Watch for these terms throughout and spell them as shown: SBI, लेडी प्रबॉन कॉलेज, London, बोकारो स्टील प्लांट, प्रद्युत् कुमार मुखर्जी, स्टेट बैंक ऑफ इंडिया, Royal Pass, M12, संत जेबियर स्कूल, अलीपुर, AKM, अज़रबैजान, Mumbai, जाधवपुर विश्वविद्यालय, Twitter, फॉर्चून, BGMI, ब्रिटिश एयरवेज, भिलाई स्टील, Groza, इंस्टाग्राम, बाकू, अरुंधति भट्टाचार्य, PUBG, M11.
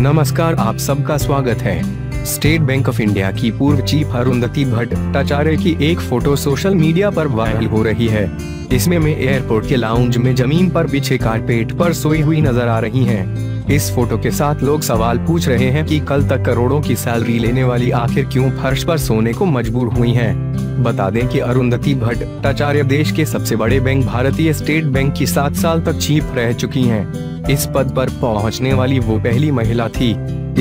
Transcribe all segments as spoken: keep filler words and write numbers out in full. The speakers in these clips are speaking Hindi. नमस्कार, आप सबका स्वागत है। स्टेट बैंक ऑफ इंडिया की पूर्व चीफ अरुंधति भट्टाचार्य की एक फोटो सोशल मीडिया पर वायरल हो रही है। इसमें वे एयरपोर्ट के लाउंज में जमीन पर बिछे कारपेट पर सोई हुई नजर आ रही हैं। इस फोटो के साथ लोग सवाल पूछ रहे हैं कि कल तक करोड़ों की सैलरी लेने वाली आखिर क्यों फर्श पर सोने को मजबूर हुई है। बता दें कि अरुंधति भट्टाचार्य देश के सबसे बड़े बैंक भारतीय स्टेट बैंक की सात साल तक चीफ रह चुकी हैं। इस पद पर पहुंचने वाली वो पहली महिला थी।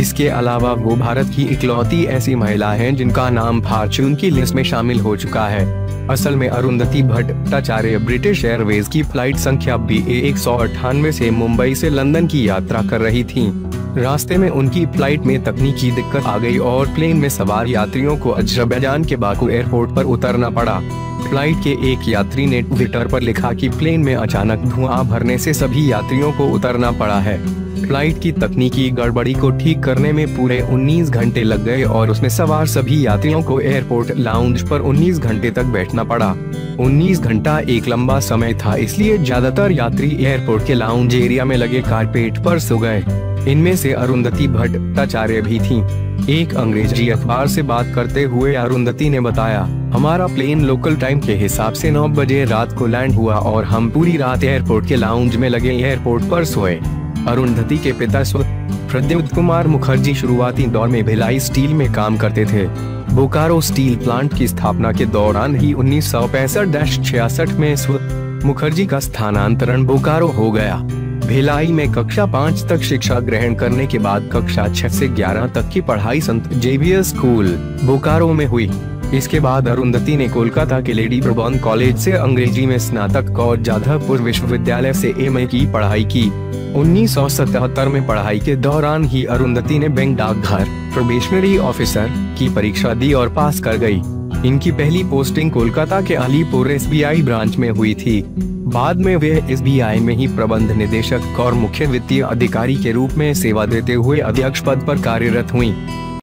इसके अलावा वो भारत की इकलौती ऐसी महिला हैं जिनका नाम फॉर्चून की लिस्ट में शामिल हो चुका है। असल में अरुंधति भट्टाचार्य ब्रिटिश एयरवेज की फ्लाइट संख्या बी ए एक सौ अट्ठानवे से मुंबई से लंदन की यात्रा कर रही थीं। रास्ते में उनकी फ्लाइट में तकनीकी दिक्कत आ गई और प्लेन में सवार यात्रियों को अज़रबैजान के बाकू एयरपोर्ट पर उतरना पड़ा। फ्लाइट के एक यात्री ने ट्विटर पर लिखा कि प्लेन में अचानक धुआं भरने से सभी यात्रियों को उतरना पड़ा है। फ्लाइट की तकनीकी गड़बड़ी को ठीक करने में पूरे उन्नीस घंटे लग गए और उसमें सवार सभी यात्रियों को एयरपोर्ट लाउंज पर उन्नीस घंटे तक बैठना पड़ा। उन्नीस घंटा एक लंबा समय था, इसलिए ज्यादातर यात्री एयरपोर्ट के लाउंज एरिया में लगे कारपेट पर सो गए। इनमें से अरुंधति भट्टाचार्य भी थीं। एक अंग्रेजी अखबार से बात करते हुए अरुंधति ने बताया, हमारा प्लेन लोकल टाइम के हिसाब से नौ बजे रात को लैंड हुआ और हम पूरी रात एयरपोर्ट के लाउंज में लगे एयरपोर्ट पर सोए। अरुंधति के पिता प्रद्युत् कुमार मुखर्जी शुरुआती दौर में भिलाई स्टील में काम करते थे। बोकारो स्टील प्लांट की स्थापना के दौरान ही उन्नीस सौ पैंसठ छियासठ में मुखर्जी का स्थानांतरण बोकारो हो गया। भिलाई में कक्षा पाँच तक शिक्षा ग्रहण करने के बाद कक्षा छह से ग्यारह तक की पढ़ाई संत जेबियर स्कूल बोकारो में हुई। इसके बाद अरुंधति ने कोलकाता के लेडी प्रबॉन कॉलेज से अंग्रेजी में स्नातक और जाधवपुर विश्वविद्यालय से एम ए की पढ़ाई की। उन्नीस सौ सतहत्तर में पढ़ाई के दौरान ही अरुंधति ने बैंक डाकघर प्रोबेशनरी ऑफिसर की परीक्षा दी और पास कर गयी। इनकी पहली पोस्टिंग कोलकाता के अलीपुर S B I branch में हुई थी। बाद में वे एस बी आई में ही प्रबंध निदेशक और मुख्य वित्तीय अधिकारी के रूप में सेवा देते हुए अध्यक्ष पद पर कार्यरत हुईं।